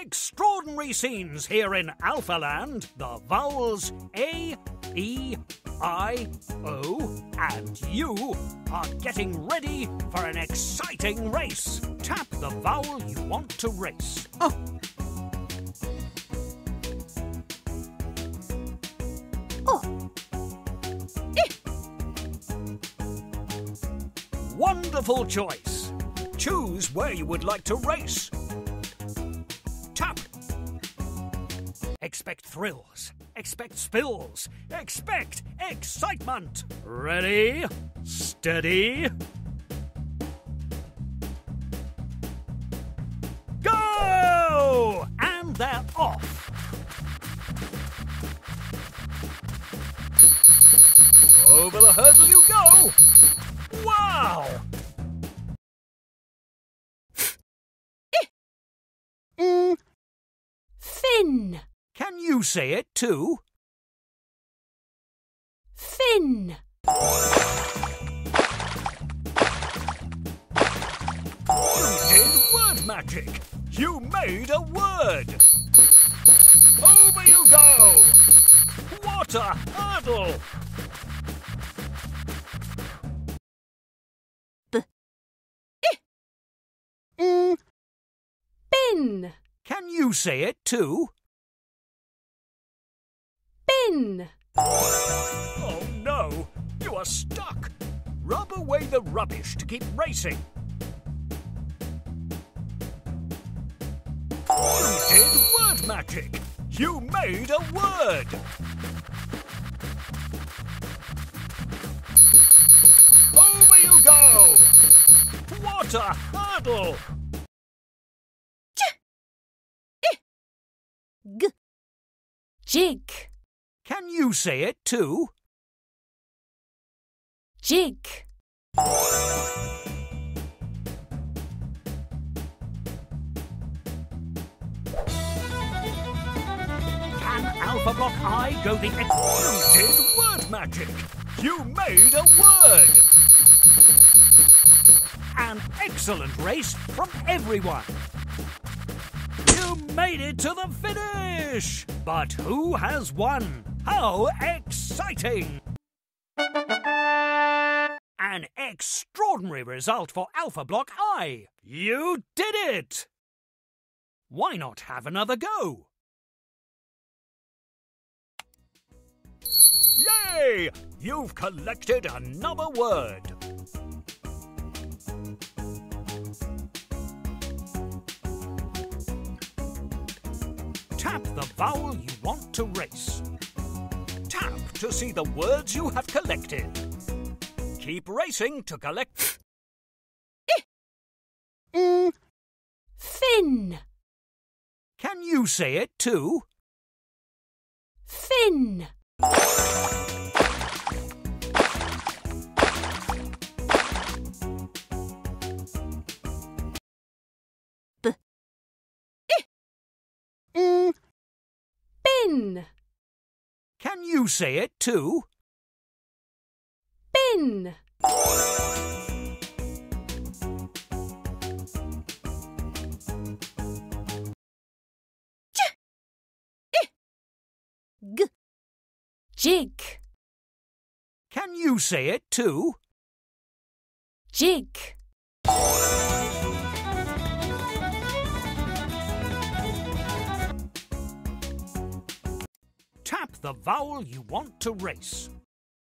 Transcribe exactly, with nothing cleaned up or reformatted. Extraordinary scenes here in Alpha Land. The vowels A, E, I, O and U are getting ready for an exciting race. Tap the vowel you want to race. Oh. Oh. Eh. Wonderful choice. Choose where you would like to race. Expect thrills, expect spills, expect excitement. Ready, steady, go! And they're off. Over the hurdle you go. Wow! mm. Fin. Can you say it too? Fin. You did word magic. You made a word. Over you go. What a hurdle. B. I. Mm. Bin. Can you say it too? Oh no, you are stuck. Rub away the rubbish to keep racing. You did word magic. You made a word. Over you go. What a hurdle. G. Jig. Can you say it too? Jig. Can Alpha Block I go the extra? You did word magic. You made a word. An excellent race from everyone. You made it to the finish. But who has won? How exciting! An extraordinary result for Alpha Block I. You did it! Why not have another go? Yay! You've collected another word. Tap the vowel you want to race. Tap to see the words you have collected. Keep racing to collect... mm. Fin. Can you say it too? Fin. Can you say it too? Bin. J. I. G. Jig. Can you say it too? Jig. Tap the vowel you want to race.